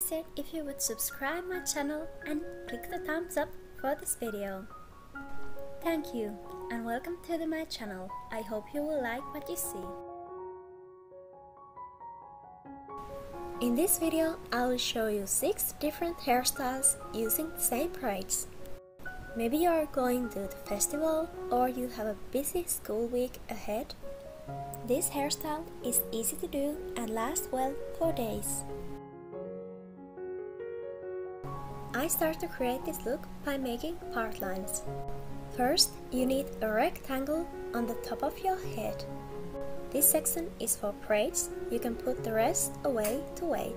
it if you would subscribe my channel and click the thumbs up for this video. Thank you and welcome to my channel. I hope you will like what you see. In this video, I will show you 6 different hairstyles using the same braids. Maybe you are going to the festival or you have a busy school week ahead. This hairstyle is easy to do and lasts well for days. I start to create this look by making part lines. First, you need a rectangle on the top of your head. This section is for braids. You can put the rest away to wait.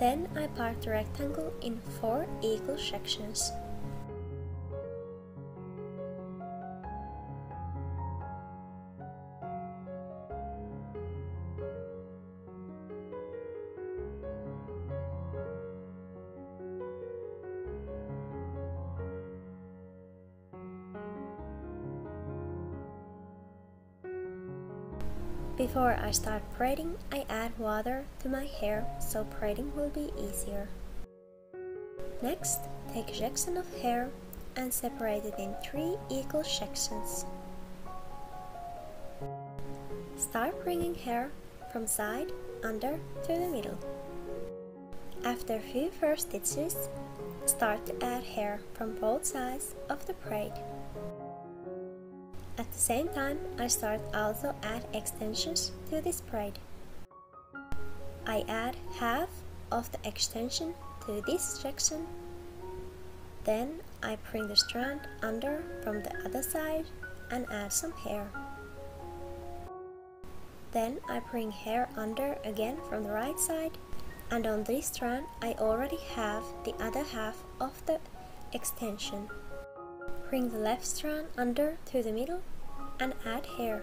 Then I part the rectangle in 4 equal sections. Before I start braiding, I add water to my hair so braiding will be easier. Next, take a section of hair and separate it in 3 equal sections. Start bringing hair from side, under to the middle. After a few first stitches, start to add hair from both sides of the braid. At the same time, I start also add extensions to this braid. I add half of the extension to this section. Then I bring the strand under from the other side and add some hair. Then I bring hair under again from the right side, and on this strand I already have the other half of the extension. Bring the left strand under to the middle and add hair.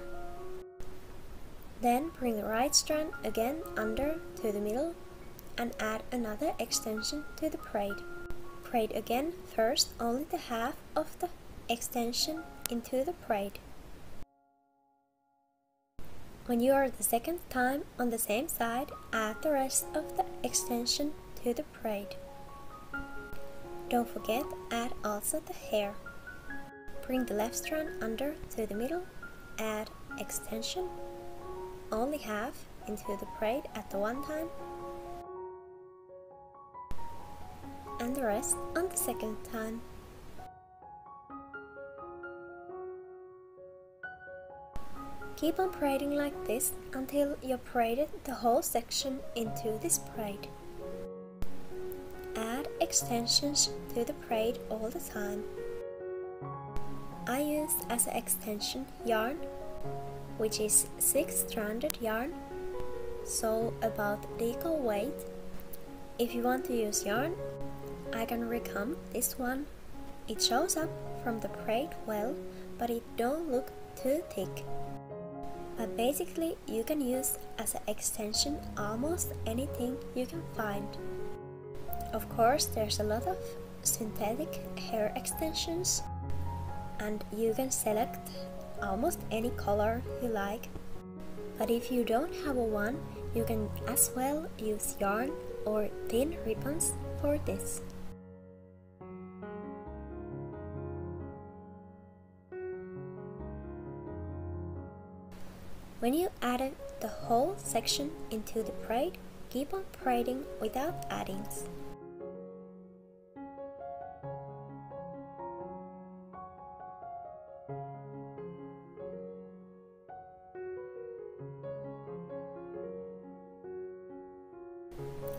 Then bring the right strand again under to the middle and add another extension to the braid. Braid again first only the half of the extension into the braid. When you are the second time on the same side, add the rest of the extension to the braid. Don't forget, add also the hair. Bring the left strand under to the middle, add extension, only half into the braid at the one time, and the rest on the second time. Keep on braiding like this until you braided the whole section into this braid. Add extensions to the braid all the time. I used as an extension yarn, which is 6-stranded yarn, so about the equal weight. If you want to use yarn, I can recommend this one. It shows up from the braid well, but it don't look too thick. But basically, you can use as an extension almost anything you can find. Of course, there's a lot of synthetic hair extensions, and you can select almost any color you like. But if you don't have a one, you can as well use yarn or thin ribbons for this. When you added the whole section into the braid, keep on braiding without addings.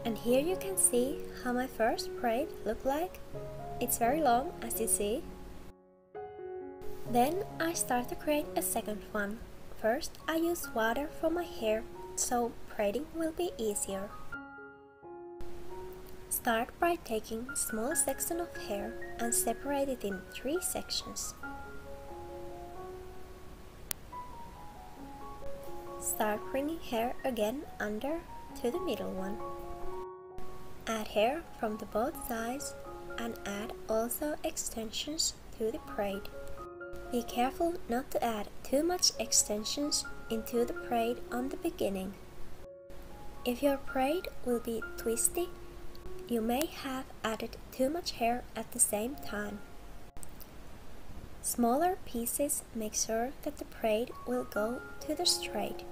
And here you can see how my first braid looked like. It's very long, as you see. Then I start to create a second one. First, I use water for my hair, so braiding will be easier. Start by taking a small section of hair and separate it in 3 sections. Start bringing hair again under to the middle one. Add hair from the both sides and add also extensions to the braid. Be careful not to add too much extensions into the braid on the beginning. If your braid will be twisty, you may have added too much hair at the same time. Smaller pieces make sure that the braid will go to the straight.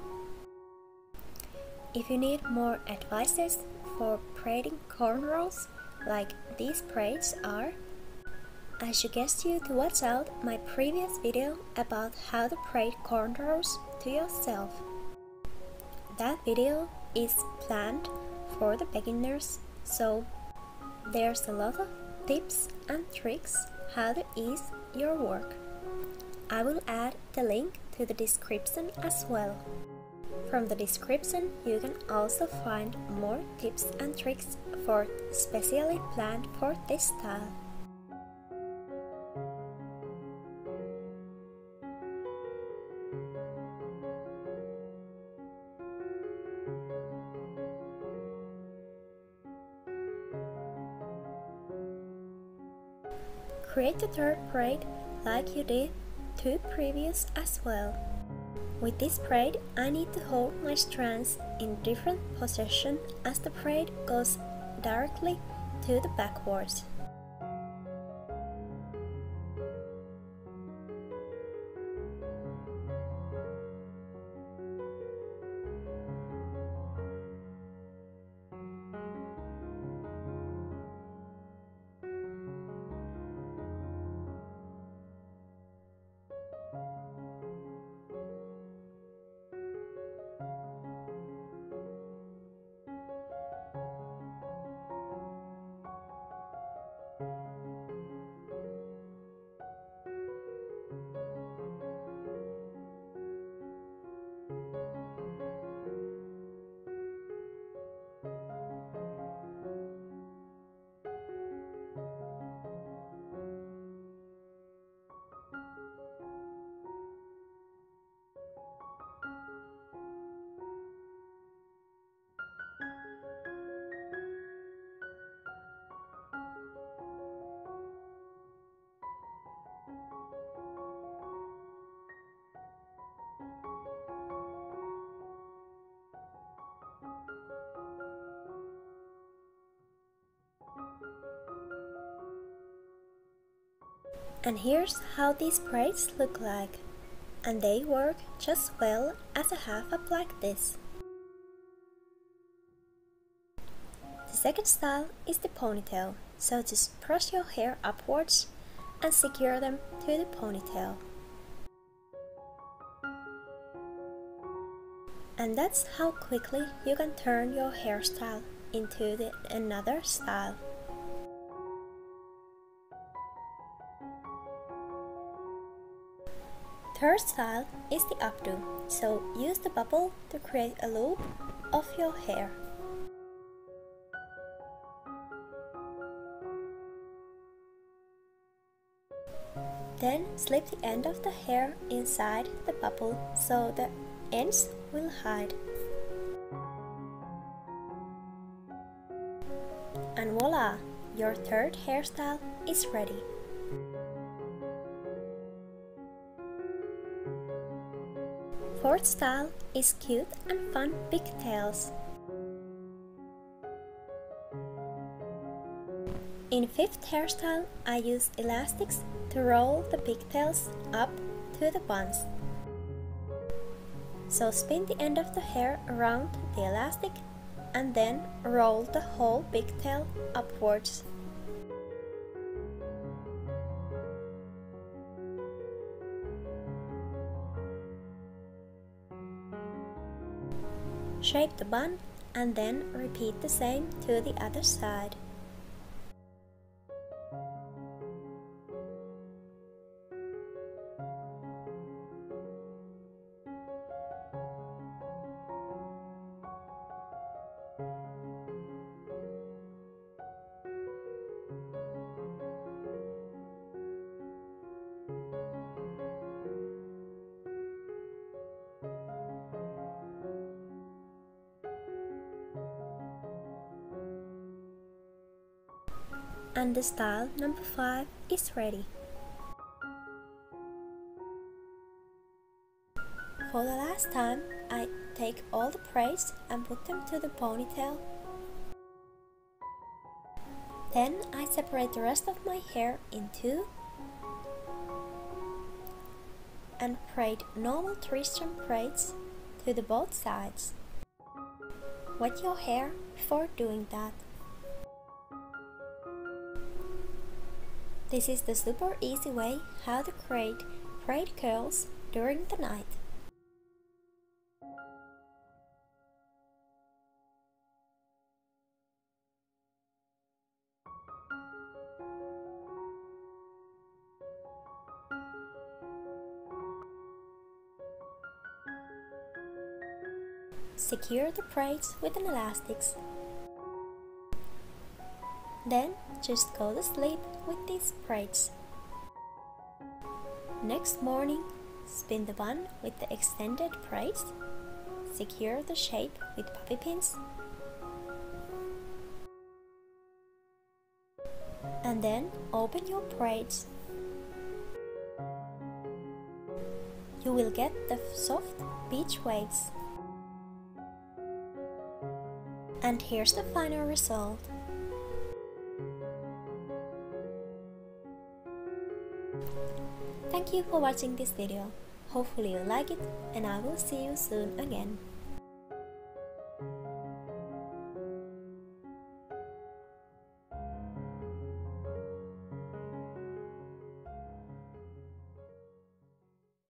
If you need more advices for braiding cornrows, like these braids are, I suggest you to watch out my previous video about how to braid cornrows to yourself. That video is planned for the beginners, so there's a lot of tips and tricks how to ease your work. I will add the link to the description as well. From the description you can also find more tips and tricks for specially planned for this style. Create the third braid like you did two previous as well. With this braid, I need to hold my strands in different position as the braid goes directly to the backwards. And here's how these braids look like, and they work just well as a half up like this. The second style is the ponytail, so just brush your hair upwards and secure them to the ponytail. And that's how quickly you can turn your hairstyle into another style. Third style is the updo, so use the bubble to create a loop of your hair. Then slip the end of the hair inside the bubble so the ends will hide. And voila! Your third hairstyle is ready. Fourth style is cute and fun pigtails. In fifth hairstyle, I use elastics to roll the pigtails up to the buns. So spin the end of the hair around the elastic and then roll the whole pigtail upwards. Shape the bun and then repeat the same to the other side. And the style number 5 is ready. For the last time, I take all the braids and put them to the ponytail. Then I separate the rest of my hair in two and braid normal three-strand braids to the both sides. Wet your hair before doing that. This is the super easy way how to create braid curls during the night. Secure the braids with an elastics. Then just go to sleep with these braids. Next morning, spin the bun with the extended braids. Secure the shape with puppy pins. And then open your braids. You will get the soft beach waves. And here's the final result. Thank you for watching this video. Hopefully you like it, and I will see you soon again.